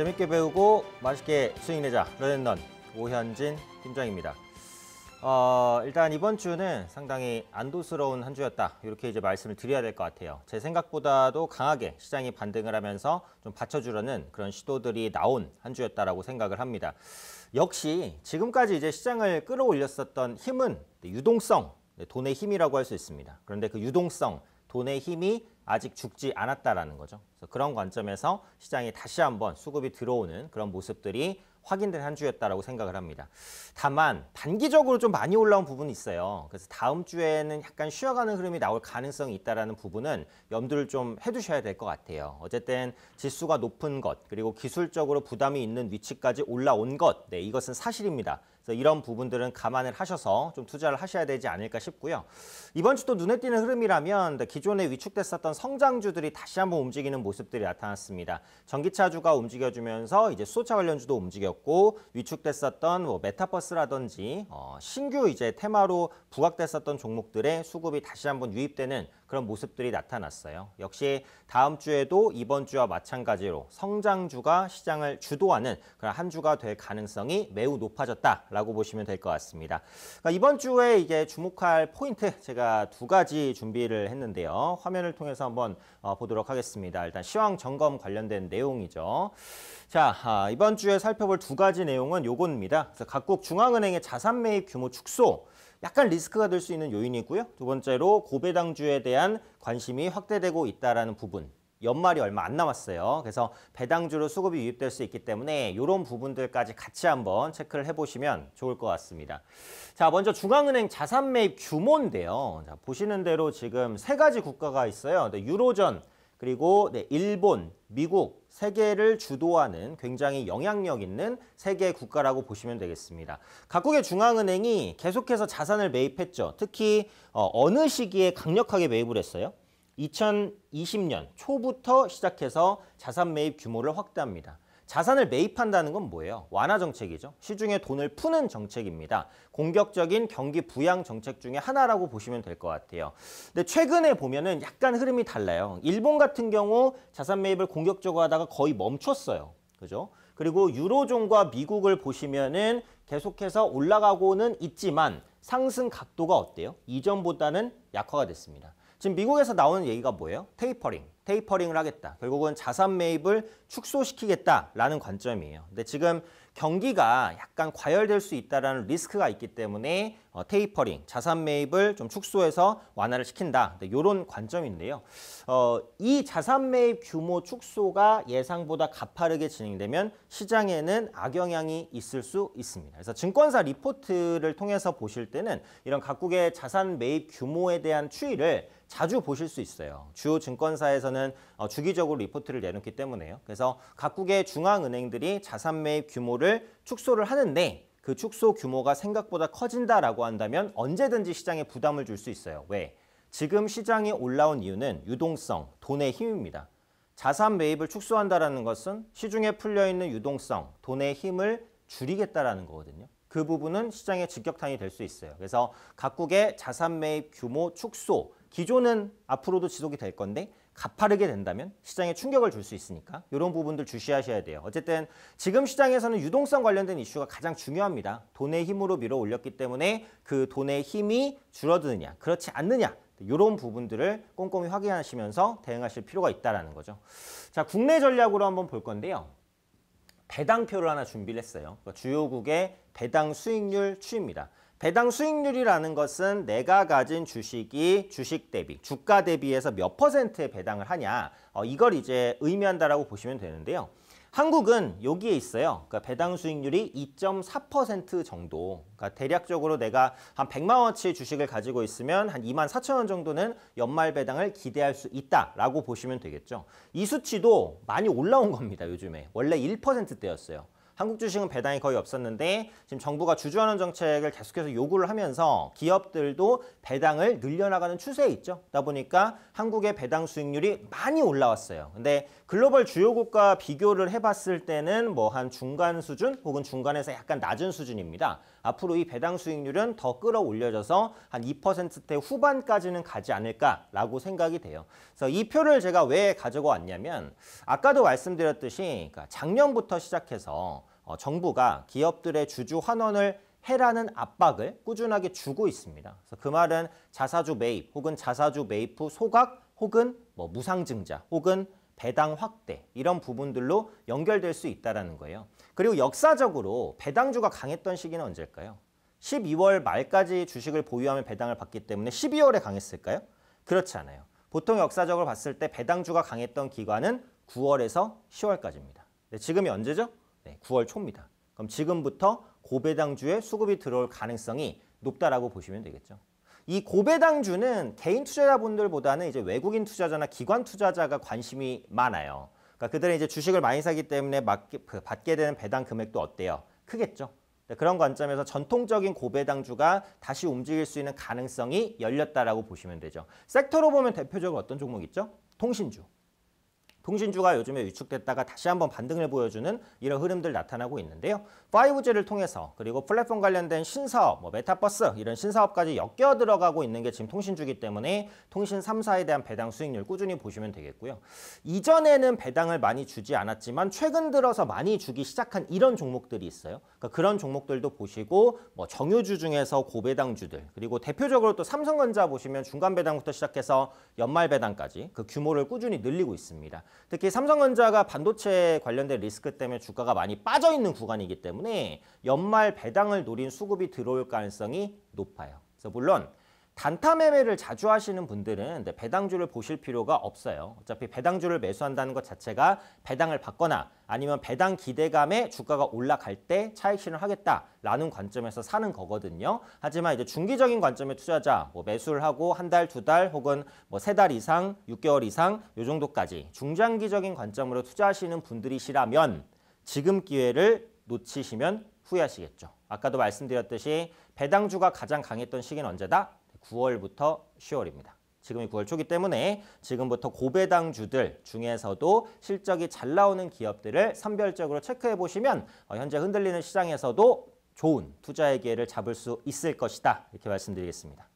재밌게 배우고 맛있게 수익 내자. 런앤런 오현진 팀장입니다. 일단 이번 주는 상당히 안도스러운 한 주였다. 이렇게 이제 말씀을 드려야 될 것 같아요. 제 생각보다도 강하게 시장이 반등을 하면서 좀 받쳐주려는 그런 시도들이 나온 한 주였다라고 생각을 합니다. 역시 지금까지 이제 시장을 끌어올렸었던 힘은 유동성, 돈의 힘이라고 할 수 있습니다. 그런데 그 유동성, 돈의 힘이 아직 죽지 않았다라는 거죠. 그래서 그런 관점에서 시장이 다시 한번 수급이 들어오는 그런 모습들이 확인된 한 주였다라고 생각을 합니다. 다만 단기적으로 좀 많이 올라온 부분이 있어요. 그래서 다음 주에는 약간 쉬어가는 흐름이 나올 가능성이 있다라는 부분은 염두를 좀 해두셔야 될 것 같아요. 어쨌든 지수가 높은 것, 그리고 기술적으로 부담이 있는 위치까지 올라온 것, 이것은 사실입니다. 그래서 이런 부분들은 감안을 하셔서 좀 투자를 하셔야 되지 않을까 싶고요. 이번 주 또 눈에 띄는 흐름이라면 기존에 위축됐었던 성장주들이 다시 한번 움직이는 모습들이 나타났습니다. 전기차주가 움직여주면서 이제 수소차 관련주도 움직였고, 위축됐었던 메타버스라든지 신규 이제 테마로 부각됐었던 종목들의 수급이 다시 한번 유입되는 그런 모습들이 나타났어요. 역시 다음 주에도 이번 주와 마찬가지로 성장주가 시장을 주도하는 그런 한 주가 될 가능성이 매우 높아졌다라고 보시면 될 것 같습니다. 그러니까 이번 주에 이게 주목할 포인트, 제가 두 가지 준비를 했는데요. 화면을 통해서 한번 보도록 하겠습니다. 일단 시황 점검 관련된 내용이죠. 자, 이번 주에 살펴볼 두 가지 내용은 요겁니다. 그래서 각국 중앙은행의 자산 매입 규모 축소, 약간 리스크가 될 수 있는 요인이고요. 두 번째로 고배당주에 대한 관심이 확대되고 있다라는 부분. 연말이 얼마 안 남았어요. 그래서 배당주로 수급이 유입될 수 있기 때문에 이런 부분들까지 같이 한번 체크를 해보시면 좋을 것 같습니다. 자, 먼저 중앙은행 자산 매입 규모인데요. 자, 보시는 대로 지금 세 가지 국가가 있어요. 유로존, 그리고 일본, 미국, 세계를 주도하는 굉장히 영향력 있는 세 개의 국가라고 보시면 되겠습니다. 각국의 중앙은행이 계속해서 자산을 매입했죠. 특히 어느 시기에 강력하게 매입을 했어요? 2020년 초부터 시작해서 자산 매입 규모를 확대합니다. 자산을 매입한다는 건 뭐예요? 완화 정책이죠. 시중에 돈을 푸는 정책입니다. 공격적인 경기 부양 정책 중에 하나라고 보시면 될 것 같아요. 근데 최근에 보면은 약간 흐름이 달라요. 일본 같은 경우 자산 매입을 공격적으로 하다가 거의 멈췄어요. 그죠? 그리고 유로존과 미국을 보시면은 계속해서 올라가고는 있지만 상승 각도가 어때요? 이전보다는 약화가 됐습니다. 지금 미국에서 나오는 얘기가 뭐예요? 테이퍼링을 하겠다. 결국은 자산 매입을 축소시키겠다라는 관점이에요. 근데 지금 경기가 약간 과열될 수 있다는 리스크가 있기 때문에 테이퍼링, 자산 매입을 좀 축소해서 완화를 시킨다. 이런 관점인데요. 이 자산 매입 규모 축소가 예상보다 가파르게 진행되면 시장에는 악영향이 있을 수 있습니다. 그래서 증권사 리포트를 통해서 보실 때는 이런 각국의 자산 매입 규모에 대한 추이를 자주 보실 수 있어요. 주요 증권사에서는 주기적으로 리포트를 내놓기 때문에요. 그래서 각국의 중앙은행들이 자산 매입 규모를 축소를 하는데 그 축소 규모가 생각보다 커진다라고 한다면 언제든지 시장에 부담을 줄 수 있어요. 왜? 지금 시장이 올라온 이유는 유동성, 돈의 힘입니다. 자산 매입을 축소한다라는 것은 시중에 풀려있는 유동성, 돈의 힘을 줄이겠다라는 거거든요. 그 부분은 시장의 직격탄이 될 수 있어요. 그래서 각국의 자산 매입 규모 축소, 기조는 앞으로도 지속이 될 건데 가파르게 된다면 시장에 충격을 줄 수 있으니까 이런 부분들 주시하셔야 돼요. 어쨌든 지금 시장에서는 유동성 관련된 이슈가 가장 중요합니다. 돈의 힘으로 밀어올렸기 때문에 그 돈의 힘이 줄어드느냐, 그렇지 않느냐, 이런 부분들을 꼼꼼히 확인하시면서 대응하실 필요가 있다는 거죠. 자, 국내 전략으로 한번 볼 건데요. 배당표를 하나 준비를 했어요. 주요국의 배당 수익률 추입니다. 배당 수익률이라는 것은 내가 가진 주식이 주식 대비, 주가 대비해서 몇 퍼센트의 배당을 하냐, 이걸 이제 의미한다라고 보시면 되는데요. 한국은 여기에 있어요. 그러니까 배당 수익률이 2.4% 정도. 그러니까 대략적으로 내가 한 100만 원치 주식을 가지고 있으면 한 24,000원 정도는 연말 배당을 기대할 수 있다라고 보시면 되겠죠. 이 수치도 많이 올라온 겁니다, 요즘에. 원래 1%대였어요. 한국 주식은 배당이 거의 없었는데 지금 정부가 주주환원 정책을 계속해서 요구를 하면서 기업들도 배당을 늘려나가는 추세에 있죠. 그러다 보니까 한국의 배당 수익률이 많이 올라왔어요. 근데 글로벌 주요국과 비교를 해봤을 때는 뭐 한 중간 수준 혹은 중간에서 약간 낮은 수준입니다. 앞으로 이 배당 수익률은 더 끌어올려져서 한 2%대 후반까지는 가지 않을까라고 생각이 돼요. 그래서 이 표를 제가 왜 가지고 왔냐면 아까도 말씀드렸듯이 작년부터 시작해서 정부가 기업들의 주주 환원을 해라는 압박을 꾸준하게 주고 있습니다. 그래서 그 말은 자사주 매입 혹은 자사주 매입 후 소각 혹은 뭐 무상증자 혹은 배당 확대 이런 부분들로 연결될 수 있다는 거예요. 그리고 역사적으로 배당주가 강했던 시기는 언제일까요? 12월 말까지 주식을 보유하면 배당을 받기 때문에 12월에 강했을까요? 그렇지 않아요. 보통 역사적으로 봤을 때 배당주가 강했던 기간은 9월에서 10월까지입니다. 네, 지금이 언제죠? 네, 9월 초입니다. 그럼 지금부터 고배당주의 수급이 들어올 가능성이 높다라고 보시면 되겠죠. 이 고배당주는 개인 투자자분들보다는 이제 외국인 투자자나 기관 투자자가 관심이 많아요. 그러니까 그들은 이제 주식을 많이 사기 때문에 받게 되는 배당 금액도 어때요? 크겠죠. 그런 관점에서 전통적인 고배당주가 다시 움직일 수 있는 가능성이 열렸다라고 보시면 되죠. 섹터로 보면 대표적으로 어떤 종목 있죠? 통신주. 통신주가 요즘에 위축됐다가 다시 한번 반등을 보여주는 이런 흐름들 나타나고 있는데요. 5G를 통해서 그리고 플랫폼 관련된 신사업, 뭐 메타버스 이런 신사업까지 엮여 들어가고 있는 게 지금 통신주기 때문에 통신 3사에 대한 배당 수익률 꾸준히 보시면 되겠고요. 이전에는 배당을 많이 주지 않았지만 최근 들어서 많이 주기 시작한 이런 종목들이 있어요. 그러니까 그런 종목들도 보시고 뭐 정유주 중에서 고배당주들 그리고 대표적으로 또 삼성전자 보시면 중간 배당부터 시작해서 연말 배당까지 그 규모를 꾸준히 늘리고 있습니다. 특히 삼성전자가 반도체 관련된 리스크 때문에 주가가 많이 빠져있는 구간이기 때문에 연말 배당을 노린 수급이 들어올 가능성이 높아요. 그래서 물론 단타 매매를 자주 하시는 분들은 배당주를 보실 필요가 없어요. 어차피 배당주를 매수한다는 것 자체가 배당을 받거나 아니면 배당 기대감에 주가가 올라갈 때 차익 실현하겠다라는 관점에서 사는 거거든요. 하지만 이제 중기적인 관점의 투자자 뭐 매수를 하고 한 달, 두 달 혹은 뭐 세 달 이상, 6개월 이상 요 정도까지 중장기적인 관점으로 투자하시는 분들이시라면 지금 기회를 놓치시면 후회하시겠죠. 아까도 말씀드렸듯이 배당주가 가장 강했던 시기는 언제다? 9월부터 10월입니다. 지금이 9월 초기 때문에 지금부터 고배당주들 중에서도 실적이 잘 나오는 기업들을 선별적으로 체크해 보시면 현재 흔들리는 시장에서도 좋은 투자의 기회를 잡을 수 있을 것이다. 이렇게 말씀드리겠습니다.